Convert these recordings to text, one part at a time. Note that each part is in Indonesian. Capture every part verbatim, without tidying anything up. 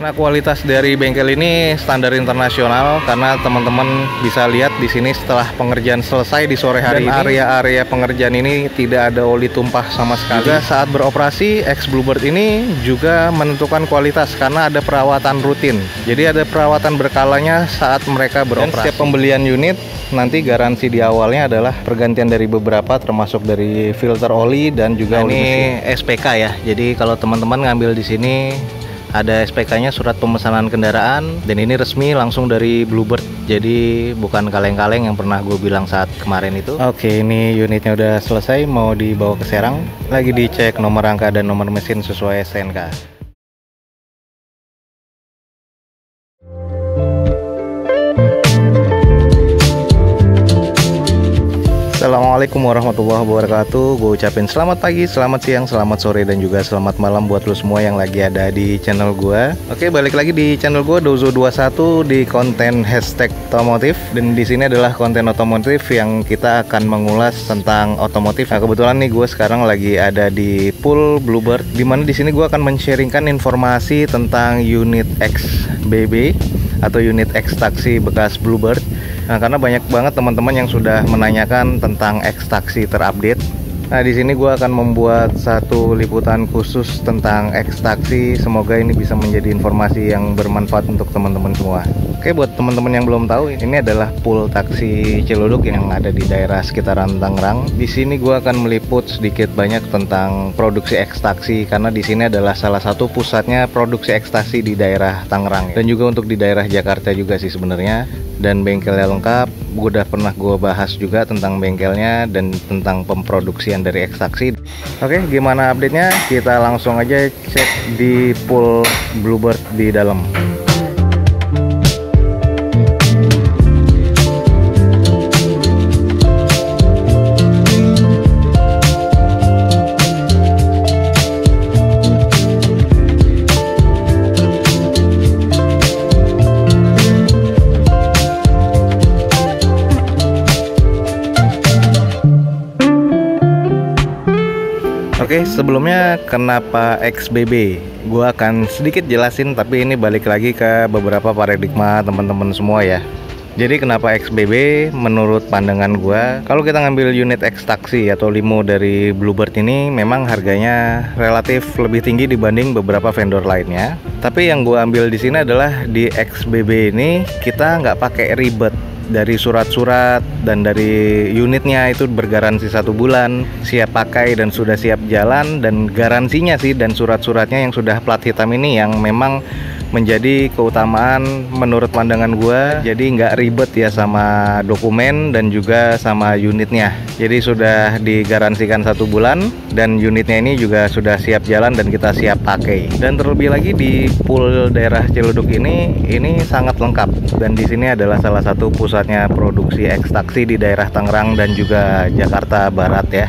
Nah, kualitas dari bengkel ini standar internasional karena teman-teman bisa lihat di sini setelah pengerjaan selesai di sore hari dan ini area-area pengerjaan ini tidak ada oli tumpah sama sekali. Juga saat beroperasi X Bluebird ini juga menentukan kualitas karena ada perawatan rutin. Jadi ada perawatan berkalanya saat mereka beroperasi. Dan setiap pembelian unit nanti garansi di awalnya adalah pergantian dari beberapa termasuk dari filter oli dan juga nah, oli ini mesin. S P K ya. Jadi kalau teman-teman ngambil di sini ada S P K-nya, surat pemesanan kendaraan, dan ini resmi langsung dari Bluebird. Jadi bukan kaleng-kaleng yang pernah gue bilang saat kemarin itu. Oke, ini unitnya udah selesai, mau dibawa ke Serang. Lagi dicek nomor rangka dan nomor mesin sesuai S N K. Assalamualaikum warahmatullahi wabarakatuh. Gue ucapin selamat pagi, selamat siang, selamat sore, dan juga selamat malam buat lo semua yang lagi ada di channel gue. Oke, balik lagi di channel gue Douzo dua puluh satu di konten hashtag otomotif. Dan di sini adalah konten otomotif yang kita akan mengulas tentang otomotif. Nah, kebetulan nih gue sekarang lagi ada di pool Bluebird, dimana di sini gue akan men-sharingkan informasi tentang unit X B B atau unit X taksi bekas Bluebird. Nah, karena banyak banget teman-teman yang sudah menanyakan tentang X taksi terupdate. Nah, di sini gue akan membuat satu liputan khusus tentang X taksi. Semoga ini bisa menjadi informasi yang bermanfaat untuk teman-teman semua. Oke, buat teman-teman yang belum tahu, ini adalah pool taksi Ciledug yang ada di daerah sekitaran Tangerang. Di sini gue akan meliput sedikit banyak tentang produksi X taksi karena di sini adalah salah satu pusatnya produksi X taksi di daerah Tangerang dan juga untuk di daerah Jakarta juga sih sebenarnya. Dan bengkelnya lengkap, gue udah pernah gue bahas juga tentang bengkelnya dan tentang pemproduksian dari X taksi. Oke, gimana update-nya? Kita langsung aja cek di pool Bluebird di dalam. Oke, sebelumnya kenapa X B B? Gue akan sedikit jelasin, tapi ini balik lagi ke beberapa paradigma teman-teman semua ya. Jadi kenapa X B B? Menurut pandangan gue, kalau kita ngambil unit X taksi atau limo dari Bluebird ini memang harganya relatif lebih tinggi dibanding beberapa vendor lainnya. Tapi yang gue ambil di sini adalah di X B B ini kita nggak pakai ribet. Dari surat-surat dan dari unitnya itu bergaransi satu bulan, siap pakai dan sudah siap jalan, dan garansinya sih dan surat-suratnya yang sudah plat hitam ini yang memang menjadi keutamaan menurut pandangan gua. Jadi nggak ribet ya sama dokumen dan juga sama unitnya. Jadi sudah digaransikan satu bulan dan unitnya ini juga sudah siap jalan dan kita siap pakai. Dan terlebih lagi di pool daerah Ciledug ini ini sangat lengkap dan di sini adalah salah satu pusatnya produksi X taksi di daerah Tangerang dan juga Jakarta Barat ya.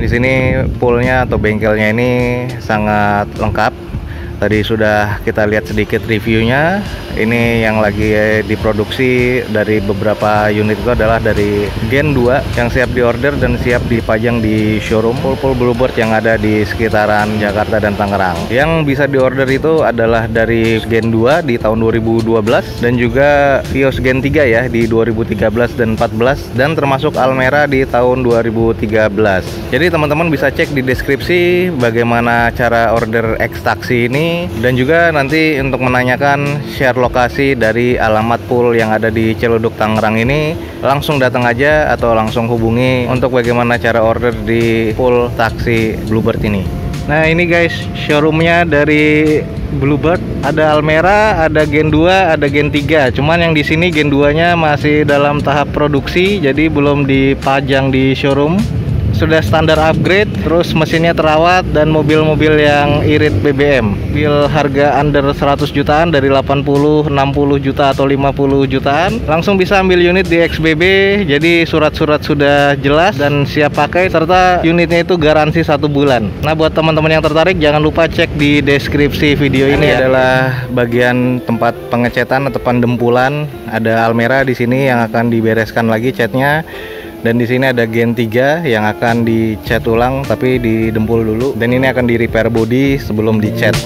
Di sini poolnya atau bengkelnya ini sangat lengkap. Tadi sudah kita lihat sedikit reviewnya. Ini yang lagi diproduksi dari beberapa unit itu adalah dari Gen dua yang siap diorder dan siap dipajang di showroom pool-pool Bluebird yang ada di sekitaran Jakarta dan Tangerang. Yang bisa diorder itu adalah dari Gen dua di tahun dua ribu dua belas dan juga Vios Gen tiga ya di dua ribu tiga belas dan empat belas dan termasuk Almera di tahun dua ribu tiga belas. Jadi teman-teman bisa cek di deskripsi bagaimana cara order X taksi ini. Dan juga nanti untuk menanyakan share lokasi dari alamat pool yang ada di Ciledug Tangerang ini, langsung datang aja atau langsung hubungi untuk bagaimana cara order di pool taksi Bluebird ini. Nah, ini guys showroomnya dari Bluebird, ada Almera, ada Gen dua, ada Gen tiga. Cuman yang di sini Gen dua-nya masih dalam tahap produksi, jadi belum dipajang di showroom. Sudah standar upgrade, terus mesinnya terawat dan mobil-mobil yang irit B B M. Mobil harga under seratus jutaan dari delapan puluh, enam puluh juta atau lima puluh jutaan langsung bisa ambil unit di X B B. Jadi surat-surat sudah jelas dan siap pakai serta unitnya itu garansi satu bulan. Nah, buat teman-teman yang tertarik jangan lupa cek di deskripsi video ini. Ini adalah bagian tempat pengecatan atau pendempulan. Ada Almera di sini yang akan dibereskan lagi catnya. Dan di sini ada Gen tiga yang akan dicat ulang tapi didempul dulu. Dan ini akan di repair body sebelum dicat.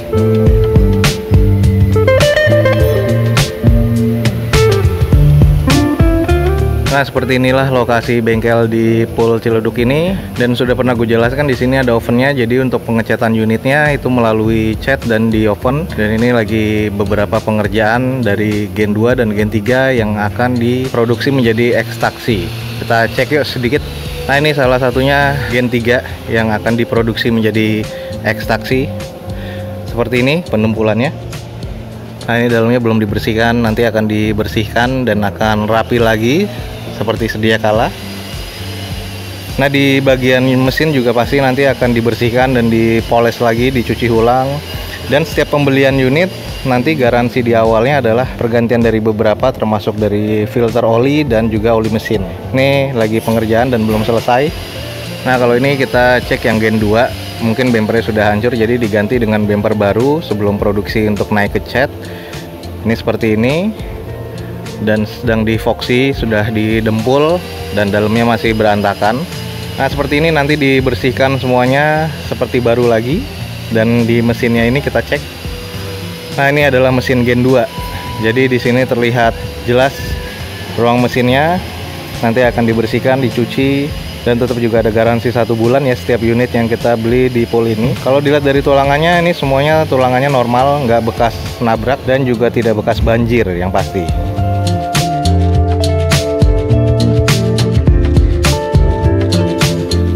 Nah, seperti inilah lokasi bengkel di Pul Ciledug ini, dan sudah pernah gue jelaskan di sini ada ovennya. Jadi untuk pengecatan unitnya itu melalui cat dan di oven. Dan ini lagi beberapa pengerjaan dari gen dua dan gen tiga yang akan diproduksi menjadi ekstaksi. Kita cek yuk sedikit. Nah, ini salah satunya gen tiga yang akan diproduksi menjadi ekstaksi. Seperti ini penempulannya. Nah, ini dalamnya belum dibersihkan, nanti akan dibersihkan dan akan rapi lagi seperti sedia kala. Nah, di bagian mesin juga pasti nanti akan dibersihkan dan dipoles lagi, dicuci ulang. Dan setiap pembelian unit nanti garansi di awalnya adalah pergantian dari beberapa, termasuk dari filter oli dan juga oli mesin. Ini lagi pengerjaan dan belum selesai. Nah, kalau ini kita cek yang gen dua, mungkin bempernya sudah hancur, jadi diganti dengan bemper baru sebelum produksi untuk naik ke cat. Ini seperti ini, dan sedang difoksi, sudah didempul, dan dalamnya masih berantakan. Nah, seperti ini nanti dibersihkan semuanya seperti baru lagi. Dan di mesinnya ini kita cek. Nah, ini adalah mesin gen dua. Jadi di sini terlihat jelas ruang mesinnya. Nanti akan dibersihkan, dicuci, dan tetap juga ada garansi satu bulan ya setiap unit yang kita beli di Pul ini. Kalau dilihat dari tulangannya, ini semuanya tulangannya normal, nggak bekas nabrak dan juga tidak bekas banjir yang pasti.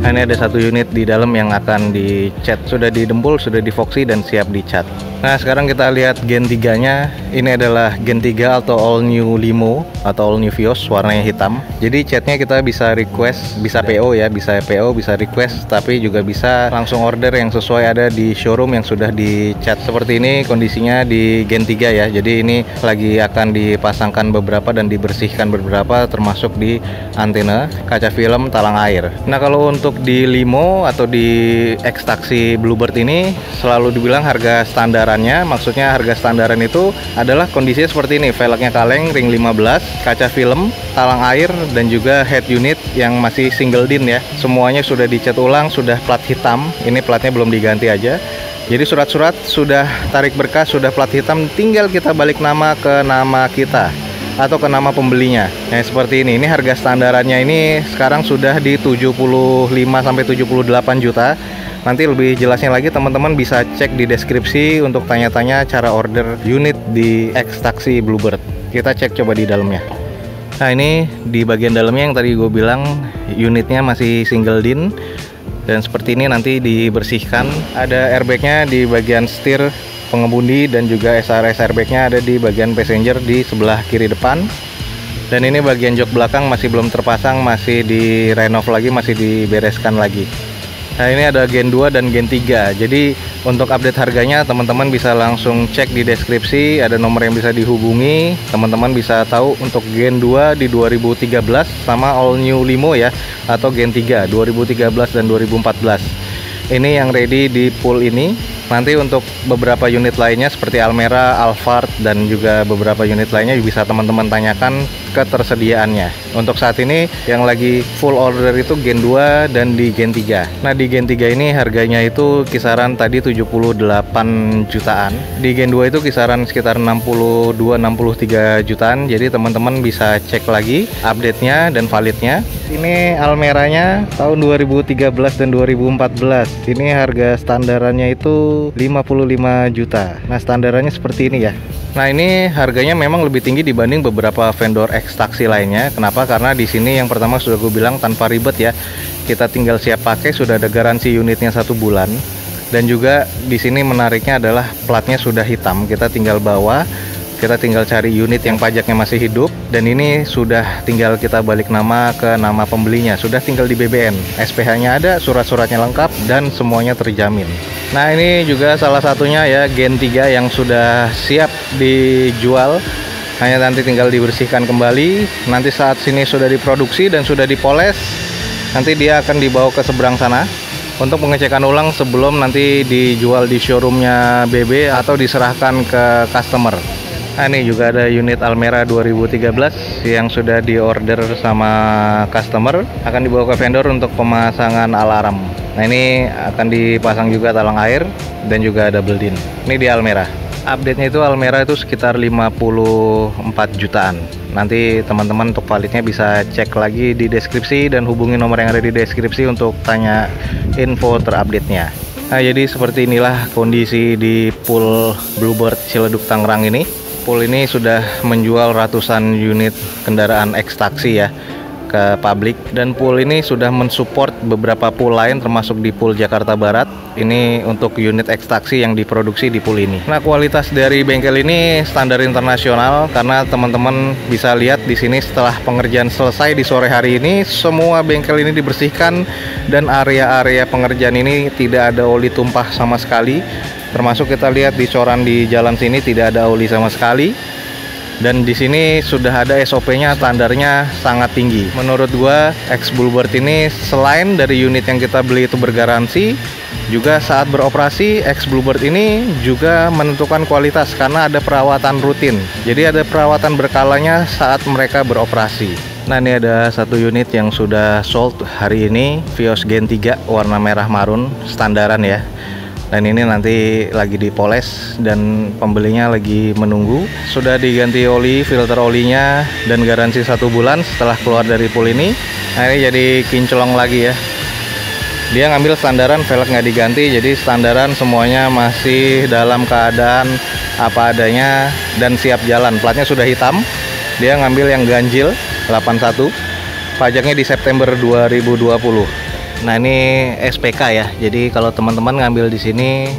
Nah, ini ada satu unit di dalam yang akan dicat, sudah didempul, sudah difoksi dan siap dicat. Nah, sekarang kita lihat gen tiga nya. Ini adalah gen tiga atau all new limo atau all new Vios, warnanya hitam. Jadi catnya kita bisa request, bisa P O ya, bisa P O, bisa request, tapi juga bisa langsung order yang sesuai ada di showroom yang sudah dicat. Seperti ini kondisinya di gen tiga ya. Jadi ini lagi akan dipasangkan beberapa dan dibersihkan beberapa, termasuk di antena, kaca film, talang air. Nah, kalau untuk di limo atau di ekstaksi Bluebird ini selalu dibilang harga standarannya, maksudnya harga standaran itu adalah kondisinya seperti ini, velgnya kaleng, ring lima belas, kaca film, talang air, dan juga head unit yang masih single din ya, semuanya sudah dicat ulang, sudah plat hitam, ini platnya belum diganti aja. Jadi surat-surat sudah, tarik berkas sudah, plat hitam, tinggal kita balik nama ke nama kita atau ke nama pembelinya. Nah, seperti ini. Ini harga standarannya ini sekarang sudah di tujuh puluh lima sampai tujuh puluh delapan juta. Nanti lebih jelasnya lagi teman-teman bisa cek di deskripsi untuk tanya-tanya cara order unit di ekstaksi Bluebird. Kita cek coba di dalamnya. Nah, ini di bagian dalamnya yang tadi gue bilang unitnya masih single din. Dan seperti ini nanti dibersihkan. Ada airbagnya di bagian setir pengemudi dan juga S R S airbagnya ada di bagian passenger di sebelah kiri depan. Dan ini bagian jok belakang masih belum terpasang, masih direnov lagi, masih dibereskan lagi. Nah, ini ada gen dua dan gen tiga. Jadi untuk update harganya teman-teman bisa langsung cek di deskripsi, ada nomor yang bisa dihubungi. Teman-teman bisa tahu untuk gen dua di dua ribu tiga belas sama all new limo ya, atau gen tiga dua ribu tiga belas dan dua ribu empat belas. Ini yang ready di Pul ini. Nanti untuk beberapa unit lainnya seperti Almera, Alphard, dan juga beberapa unit lainnya bisa teman-teman tanyakan ketersediaannya. Untuk saat ini yang lagi full order itu gen dua dan di gen tiga. Nah, di gen tiga ini harganya itu kisaran tadi tujuh puluh delapan jutaan. Di gen dua itu kisaran sekitar enam puluh dua sampai enam puluh tiga jutaan. Jadi teman-teman bisa cek lagi update-nya dan validnya. Ini Almeranya tahun dua ribu tiga belas dan dua ribu empat belas. Ini harga standarannya itu lima puluh lima juta. Nah, standarannya seperti ini ya. Nah, ini harganya memang lebih tinggi dibanding beberapa vendor ekstaksi lainnya. Kenapa? Karena di sini yang pertama sudah gue bilang tanpa ribet ya. Kita tinggal siap pakai, sudah ada garansi unitnya satu bulan. Dan juga di sini menariknya adalah platnya sudah hitam. Kita tinggal bawa, kita tinggal cari unit yang pajaknya masih hidup. Dan ini sudah tinggal kita balik nama ke nama pembelinya. Sudah tinggal di B B N. S P H-nya ada, surat-suratnya lengkap, dan semuanya terjamin. Nah, ini juga salah satunya ya gen tiga yang sudah siap dijual. Hanya nanti tinggal dibersihkan kembali. Nanti saat sini sudah diproduksi dan sudah dipoles. Nanti dia akan dibawa ke seberang sana untuk pengecekan ulang sebelum nanti dijual di showroomnya B B atau diserahkan ke customer. Nah, ini juga ada unit Almera dua ribu tiga belas yang sudah diorder sama customer, akan dibawa ke vendor untuk pemasangan alarm. Nah, ini akan dipasang juga talang air dan juga double din. Ini di Almera. update-nya itu Almera itu sekitar lima puluh empat jutaan. Nanti teman-teman untuk validnya bisa cek lagi di deskripsi dan hubungi nomor yang ada di deskripsi untuk tanya info terupdate-nya. Nah, jadi seperti inilah kondisi di pool Bluebird Ciledug Tangerang ini. Pool ini sudah menjual ratusan unit kendaraan ekstaksi ya ke publik, dan pool ini sudah mensupport beberapa pool lain termasuk di pool Jakarta Barat ini untuk unit ekstaksi yang diproduksi di pool ini. Nah, kualitas dari bengkel ini standar internasional karena teman-teman bisa lihat di sini setelah pengerjaan selesai di sore hari ini semua bengkel ini dibersihkan dan area-area pengerjaan ini tidak ada oli tumpah sama sekali, termasuk kita lihat di coran di jalan sini tidak ada oli sama sekali. Dan di sini sudah ada S O P-nya, standarnya sangat tinggi. Menurut gua, ex-Bluebird ini selain dari unit yang kita beli itu bergaransi, juga saat beroperasi ex-Bluebird ini juga menentukan kualitas karena ada perawatan rutin. Jadi ada perawatan berkalanya saat mereka beroperasi. Nah, ini ada satu unit yang sudah sold hari ini, Vios Gen tiga warna merah marun, standaran ya. Dan ini nanti lagi dipoles dan pembelinya lagi menunggu. Sudah diganti oli, filter olinya, dan garansi satu bulan setelah keluar dari pool ini. Nah, ini jadi kinclong lagi ya. Dia ngambil standaran, velg nggak diganti, jadi standaran semuanya masih dalam keadaan apa adanya dan siap jalan. Platnya sudah hitam, dia ngambil yang ganjil delapan satu, pajaknya di September dua ribu dua puluh. Nah, ini S P K ya. Jadi kalau teman-teman ngambil di sini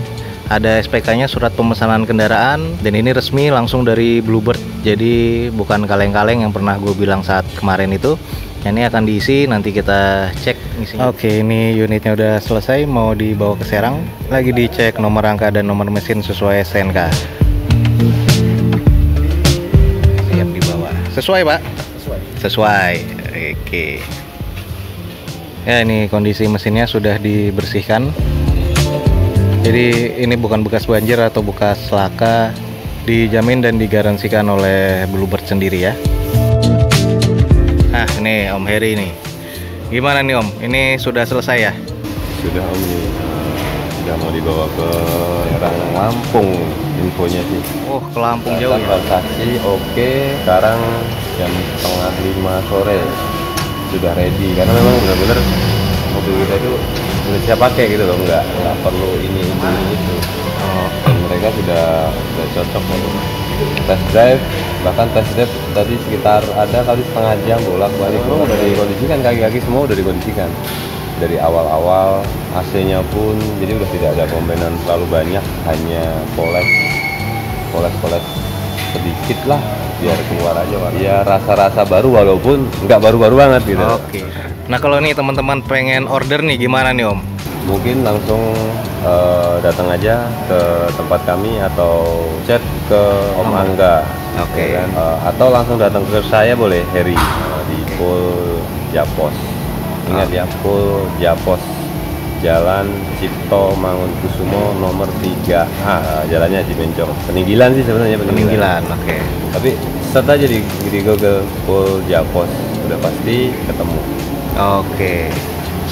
ada S P K-nya, surat pemesanan kendaraan, dan ini resmi langsung dari Bluebird. Jadi bukan kaleng-kaleng yang pernah gue bilang saat kemarin itu. Ini akan diisi, nanti kita cek isinya. Oke, ini unitnya udah selesai, mau dibawa ke Serang. Lagi dicek nomor rangka dan nomor mesin sesuai S N K. Siap dibawa. Sesuai, Pak? Sesuai. Sesuai. Oke. Ya, ini kondisi mesinnya sudah dibersihkan. Jadi ini bukan bekas banjir atau bekas laka, dijamin dan digaransikan oleh Bluebird sendiri ya. Nah, ini Om Heri ini. Gimana nih Om? Ini sudah selesai ya? Sudah Om, ini sudah mau dibawa ke Lampung infonya sih. Oh, ke Lampung jauh ya? Taksi, oke. Sekarang jam setengah lima sore. Sudah ready karena memang benar-benar mobil kita itu sudah siap pakai gitu loh, nggak nggak perlu ini itu itu oh. Mereka sudah sudah cocok gitu. Test drive, bahkan test drive tadi sekitar ada kali setengah jam bolak-balik oh, udah dikondisikan, kaki-kaki semua udah dikondisikan dari awal-awal, A C-nya pun jadi udah tidak ada komponen terlalu banyak, hanya poles poles poles sedikit lah biar keluar aja warna. Ya, rasa-rasa baru walaupun nggak baru-baru banget gitu. Oke. Nah, kalau nih teman-teman pengen order nih gimana nih Om? Mungkin langsung uh, datang aja ke tempat kami atau chat ke Om Angga. Oke. Okay. Uh, atau langsung datang ke saya boleh, Heri uh, di Pol Japos. Ingat oh. ya, Pol Japos. Jalan Cipto Mangunkusumo nomor tiga A, ah, jalannya Cipencong. Peninggilan sih sebenarnya, Peninggilan. Oke. Okay. Tapi serta aja di, di Google Pol Japos udah pasti ketemu. Oke. Okay.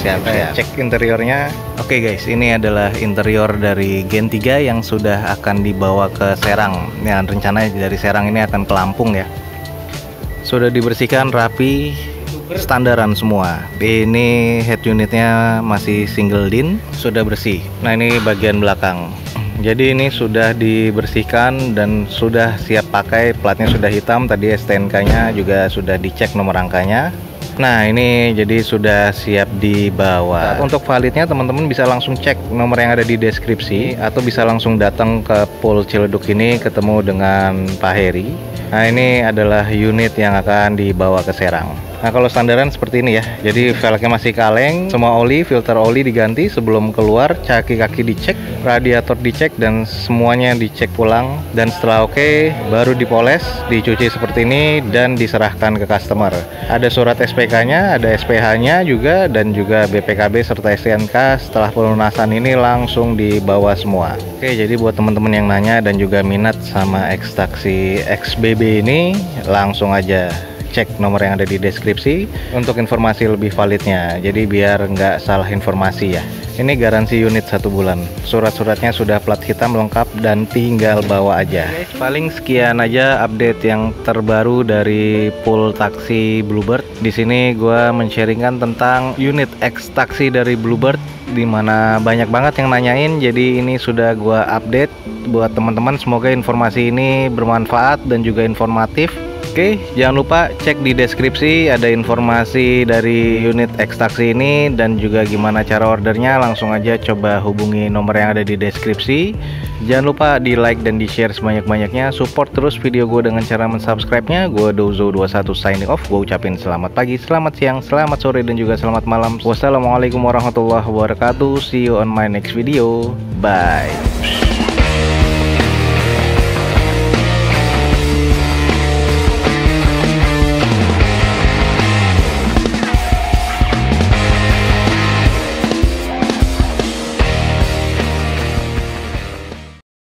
Siap, siap. Cek interiornya. Oke, okay guys, ini adalah interior dari Gen tiga yang sudah akan dibawa ke Serang. Ya, rencananya dari Serang ini akan ke Lampung ya. Sudah dibersihkan rapi. Standaran semua. Ini head unitnya masih single din, sudah bersih. Nah, ini bagian belakang. Jadi ini sudah dibersihkan dan sudah siap pakai. Platnya sudah hitam, tadi S T N K-nya juga sudah dicek nomor rangkanya. Nah, ini jadi sudah siap dibawa. Untuk validnya teman-teman bisa langsung cek nomor yang ada di deskripsi atau bisa langsung datang ke Pol Ciledug ini ketemu dengan Pak Heri. Nah, ini adalah unit yang akan dibawa ke Serang. Nah, kalau standaran seperti ini ya, jadi velgnya masih kaleng, semua oli, filter oli diganti sebelum keluar, kaki-kaki dicek, radiator dicek, dan semuanya dicek pulang. Dan setelah oke, okay, baru dipoles, dicuci seperti ini, dan diserahkan ke customer. Ada surat S P K-nya, ada S P H-nya juga, dan juga B P K B serta S T N K. Setelah pelunasan ini langsung dibawa semua. Oke, jadi buat teman-teman yang nanya dan juga minat sama ekstaksi X B B ini, langsung aja cek nomor yang ada di deskripsi untuk informasi lebih validnya, jadi biar nggak salah informasi ya. Ini garansi unit satu bulan, surat-suratnya sudah plat hitam lengkap dan tinggal bawa aja. Paling sekian aja update yang terbaru dari pool taksi Bluebird. Di sini gue men-sharingkan tentang unit X taksi dari Bluebird, dimana banyak banget yang nanyain, jadi ini sudah gua update buat teman-teman. Semoga informasi ini bermanfaat dan juga informatif. Oke, jangan lupa cek di deskripsi, ada informasi dari unit X taksi ini dan juga gimana cara ordernya. Langsung aja coba hubungi nomor yang ada di deskripsi. Jangan lupa di like dan di share sebanyak-banyaknya. Support terus video gue dengan cara mensubscribe-nya. Gue Douzo dua puluh satu signing off. Gue ucapin selamat pagi, selamat siang, selamat sore, dan juga selamat malam. Wassalamualaikum warahmatullahi wabarakatuh. See you on my next video. Bye.